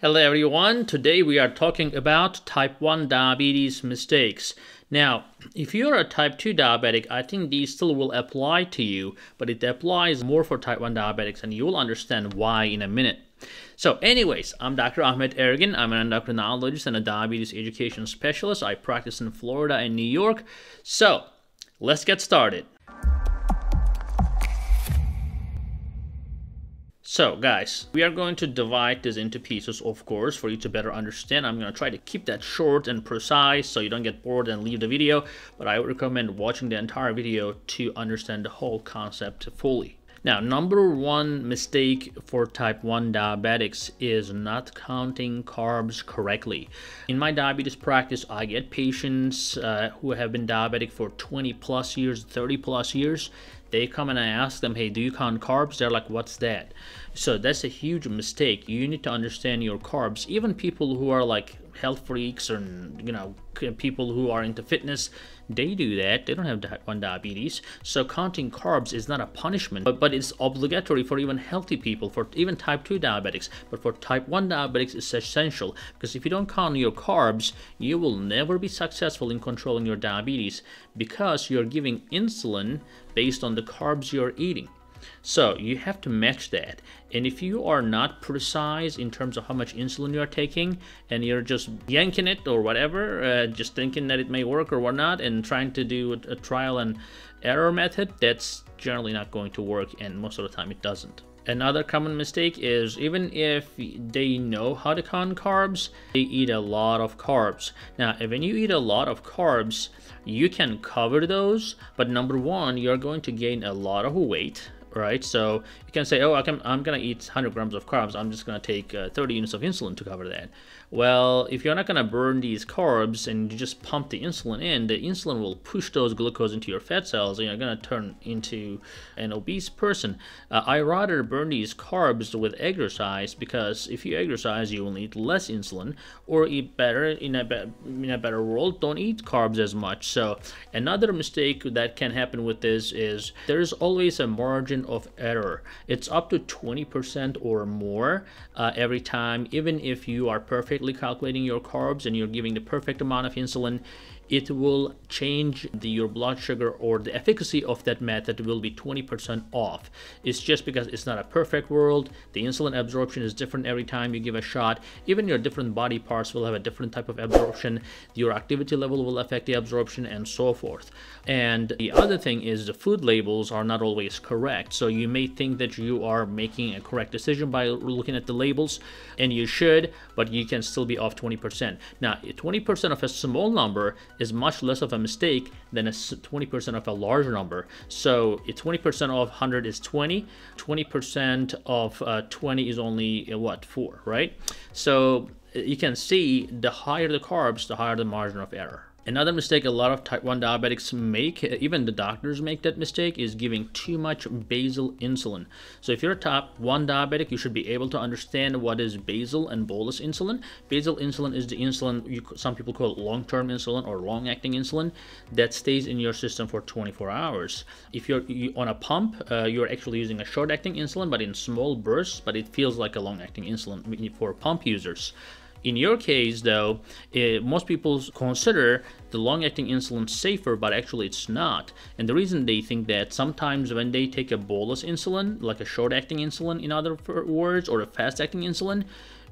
Hello everyone, today we are talking about type 1 diabetes mistakes. Now, if you're a type 2 diabetic, I think these still will apply to you, but it applies more for type 1 diabetics and you will understand why in a minute. So anyways, I'm Dr. Ahmed Ergin. I'm an endocrinologist and a diabetes education specialist. I practice in Florida and New York. So let's get started. So guys, we are going to divide this into pieces, of course, for you to better understand. I'm going to try to keep that short and precise so you don't get bored and leave the video, but I would recommend watching the entire video to understand the whole concept fully. Now, number one mistake for type 1 diabetics is not counting carbs correctly. In my diabetes practice, I get patients who have been diabetic for 20 plus years, 30 plus years. They come and I ask them, hey, do you count carbs? They're like, what's that? So that's a huge mistake. You need to understand your carbs. Even people who are like health freaks and, you know, people who are into fitness, they do that. They don't have type 1 diabetes. So counting carbs is not a punishment, but it's obligatory for even healthy people, for even type 2 diabetics. But for type 1 diabetics, it's essential, because if you don't count your carbs, you will never be successful in controlling your diabetes, because you're giving insulin based on the carbs you're eating. So you have to match that. And if you are not precise in terms of how much insulin you are taking and you're just yanking it or whatever, just thinking that it may work or whatnot and trying to do a trial and error method, that's generally not going to work, and most of the time it doesn't. Another common mistake is, even if they know how to count carbs, they eat a lot of carbs. Now, when you eat a lot of carbs, you can cover those, but number one, you're going to gain a lot of weight. Right, so you can say, oh, I'm gonna eat 100 grams of carbs, I'm just gonna take 30 units of insulin to cover that. Well, if you're not gonna burn these carbs and you just pump the insulin in, the insulin will push those glucose into your fat cells and you're gonna turn into an obese person. I rather burn these carbs with exercise, because if you exercise, you will need less insulin, or eat better. In a better world, don't eat carbs as much. So another mistake that can happen with this is there's always a margin of error. It's up to 20% or more every time. Even if you are perfectly calculating your carbs and you're giving the perfect amount of insulin, it will change your blood sugar, or the efficacy of that method will be 20% off. It's just because it's not a perfect world. The insulin absorption is different every time you give a shot. Even your different body parts will have a different type of absorption. Your activity level will affect the absorption and so forth. And the other thing is, the food labels are not always correct. So you may think that you are making a correct decision by looking at the labels, and you should, but you can still be off 20%. Now, 20% of a small number is much less of a mistake than a 20% of a larger number. So 20% of 100 is 20. 20% of 20 is only what, 4, right? So you can see, the higher the carbs, the higher the margin of error. Another mistake a lot of type 1 diabetics make, even the doctors make that mistake, is giving too much basal insulin. So if you're a type 1 diabetic, you should be able to understand what is basal and bolus insulin. Basal insulin is the insulin, some people call it long-term insulin or long-acting insulin, that stays in your system for 24 hours. If you're on a pump, you're actually using a short-acting insulin, but in small bursts, but it feels like a long-acting insulin for pump users. In your case, though, most people consider the long-acting insulin safer, but actually it's not. And the reason they think that, sometimes when they take a bolus insulin, like a short-acting insulin, in other words, or a fast-acting insulin,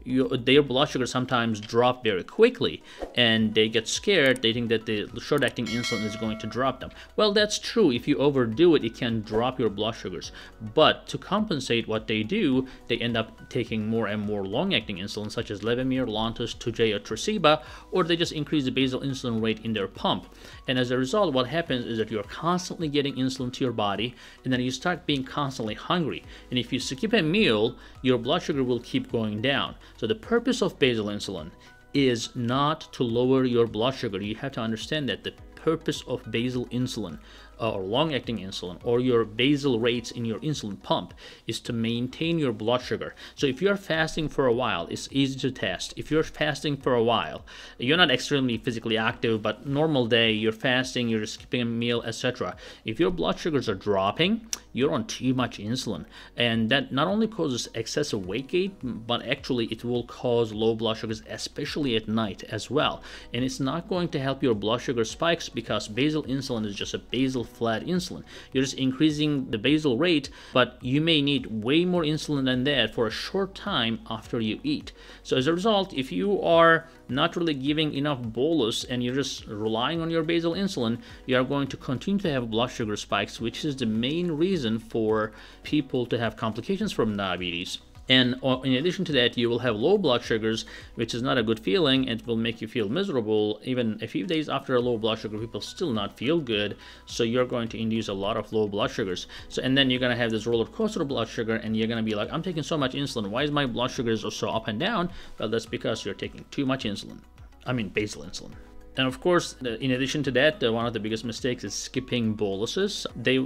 their blood sugar sometimes drop very quickly, and they get scared. They think that the short-acting insulin is going to drop them. Well, that's true. If you overdo it, it can drop your blood sugars. But to compensate what they do, they end up taking more and more long-acting insulin, such as Levemir, Lantus, Toujeo, Traceba, or they just increase the basal insulin rate in their pump. And as a result, what happens is that you're constantly getting insulin to your body, and then you start being constantly hungry. And if you skip a meal, your blood sugar will keep going down. So the purpose of basal insulin is not to lower your blood sugar. You have to understand that the purpose of basal insulin, or long-acting insulin or your basal rates in your insulin pump is to maintain your blood sugar. So if you're fasting for a while, it's easy to test. If you're fasting for a while, you're not extremely physically active, but normal day, you're fasting, you're skipping a meal, etc. If your blood sugars are dropping, you're on too much insulin, and that not only causes excessive weight gain, but actually it will cause low blood sugars, especially at night as well. And it's not going to help your blood sugar spikes, because basal insulin is just a basal flat insulin. You're just increasing the basal rate, but you may need way more insulin than that for a short time after you eat. So as a result, if you are not really giving enough bolus and you're just relying on your basal insulin, you are going to continue to have blood sugar spikes, which is the main reason for people to have complications from diabetes. And in addition to that, you will have low blood sugars, which is not a good feeling. It will make you feel miserable. Even a few days after a low blood sugar, people still not feel good. So you're going to induce a lot of low blood sugars. So, and then you're going to have this roller coaster blood sugar, and you're going to be like, I'm taking so much insulin. Why is my blood sugars so up and down? Well, that's because you're taking too much insulin. I mean, basal insulin. And of course, in addition to that, one of the biggest mistakes is skipping boluses. They,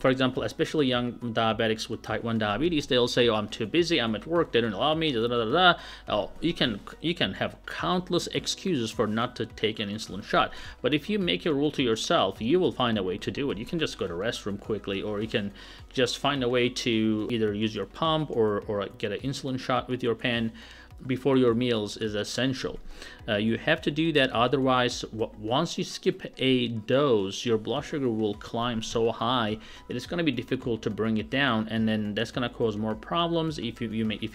for example, especially young diabetics with type 1 diabetes, they'll say, oh, I'm too busy, I'm at work, they don't allow me, da, da, da, da. Oh, you can have countless excuses for not to take an insulin shot. But if you make a rule to yourself, you will find a way to do it. You can just go to restroom quickly, or you can just find a way to either use your pump or get an insulin shot with your pen before your meals is essential. You have to do that, otherwise once you skip a dose, your blood sugar will climb so high that it's going to be difficult to bring it down, and then that's going to cause more problems. If you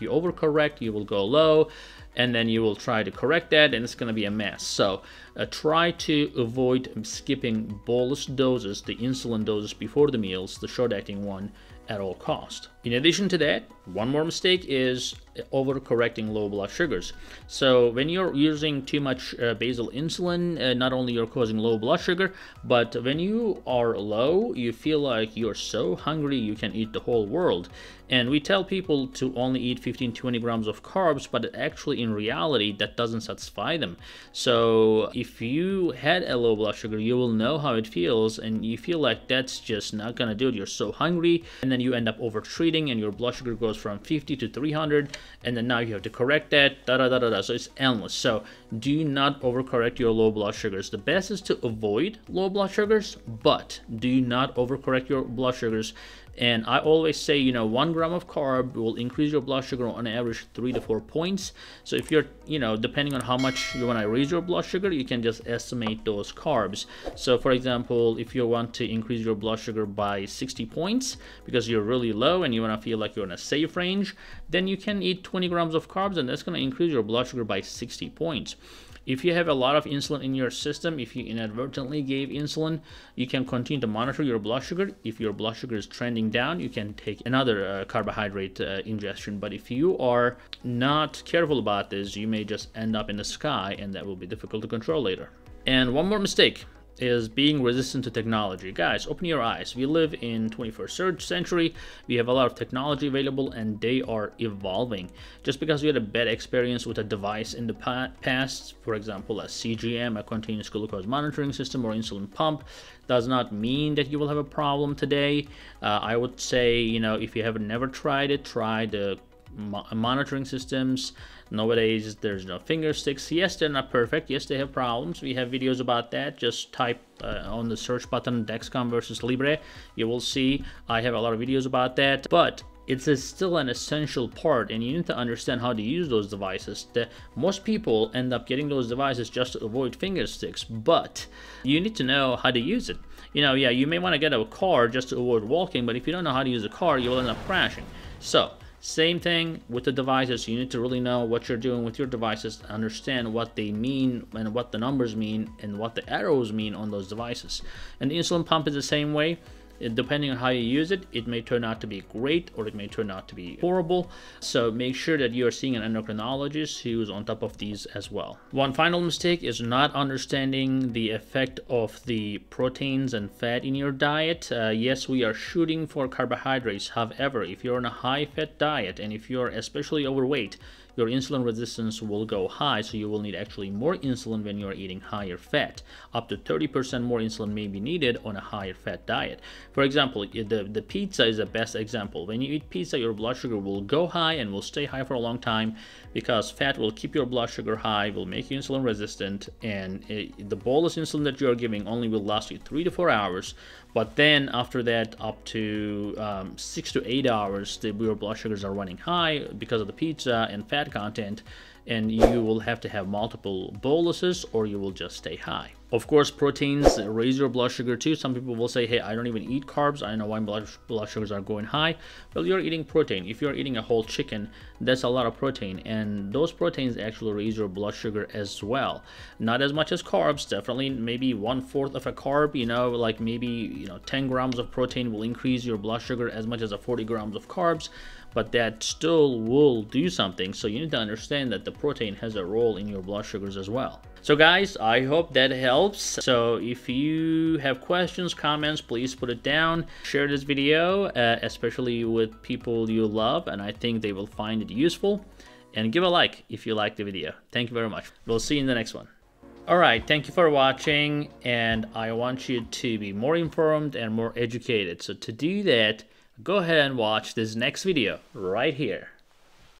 overcorrect, you will go low, and then you will try to correct that, and it's going to be a mess. So try to avoid skipping bolus doses, the insulin doses before the meals, the short-acting one, at all cost. In addition to that, one more mistake is overcorrecting low blood sugars. So when you're using too much basal insulin, not only you're causing low blood sugar, but when you are low, you feel like you're so hungry you can eat the whole world. And we tell people to only eat 15-20 grams of carbs, but actually in reality that doesn't satisfy them. So if you had a low blood sugar, you will know how it feels, and you feel like that's just not gonna do it. You're so hungry, and then you end up overtreating, and your blood sugar goes from 50 to 300, and then now you have to correct that, da da da da da. So it's endless. So do not overcorrect your low blood sugars. The best is to avoid low blood sugars, but do not overcorrect your blood sugars. And I always say, you know, 1 gram of carb will increase your blood sugar on average 3 to 4 points. So if you're, you know, depending on how much you want to raise your blood sugar, you can just estimate those carbs. So for example, if you want to increase your blood sugar by 60 points because you're really low and you want to feel like you're in a safe range, then you can eat 20 grams of carbs, and that's going to increase your blood sugar by 60 points. If you have a lot of insulin in your system, if you inadvertently gave insulin, you can continue to monitor your blood sugar. If your blood sugar is trending down, you can take another carbohydrate ingestion. But if you are not careful about this, you may just end up in the sky, and that will be difficult to control later. And one more mistake is being resistant to technology. Guys, open your eyes. We live in 21st century. We have a lot of technology available, and they are evolving. Just because we had a bad experience with a device in the past, for example, a CGM, a continuous glucose monitoring system, or insulin pump, does not mean that you will have a problem today. I would say, you know, if you have never tried it, try the monitoring systems. Nowadays, there's no finger sticks. Yes, they're not perfect. Yes, they have problems. We have videos about that. Just type on the search button, Dexcom versus Libre. You will see I have a lot of videos about that. But it's still an essential part, and you need to understand how to use those devices. Most people end up getting those devices just to avoid finger sticks, but you need to know how to use it. You know, yeah, you may want to get a car just to avoid walking, but if you don't know how to use a car, you will end up crashing. So same thing with the devices. You need to really know what you're doing with your devices, understand what they mean and what the numbers mean and what the arrows mean on those devices. And the insulin pump is the same way. Depending on how you use it, it may turn out to be great or it may turn out to be horrible. So make sure that you are seeing an endocrinologist who's on top of these as well. One final mistake is not understanding the effect of the proteins and fat in your diet. Yes, we are shooting for carbohydrates. However, if you're on a high fat diet and if you're especially overweight, your insulin resistance will go high, so you will need actually more insulin when you are eating higher fat. Up to 30% more insulin may be needed on a higher fat diet. For example, the pizza is the best example. When you eat pizza, your blood sugar will go high and will stay high for a long time because fat will keep your blood sugar high, will make you insulin resistant, and the bolus insulin that you are giving only will last you 3 to 4 hours. But then after that, up to 6 to 8 hours, your blood sugars are running high because of the pizza and fat content, and you will have to have multiple boluses or you will just stay high. Of course, proteins raise your blood sugar too. Some people will say, hey, I don't even eat carbs, I don't know why blood sugars are going high. Well, you're eating protein. If you're eating a whole chicken, that's a lot of protein, and those proteins actually raise your blood sugar as well. Not as much as carbs, definitely maybe 1/4 of a carb, you know, like maybe 10 grams of protein will increase your blood sugar as much as a 40 grams of carbs, but that still will do something. So you need to understand that the protein has a role in your blood sugars as well. So guys, I hope that helps. So if you have questions, comments, please put it down. Share this video, especially with people you love, and I think they will find it useful. And give a like if you like the video. Thank you very much. We'll see you in the next one. All right, thank you for watching, and I want you to be more informed and more educated. So to do that, go ahead and watch this next video right here.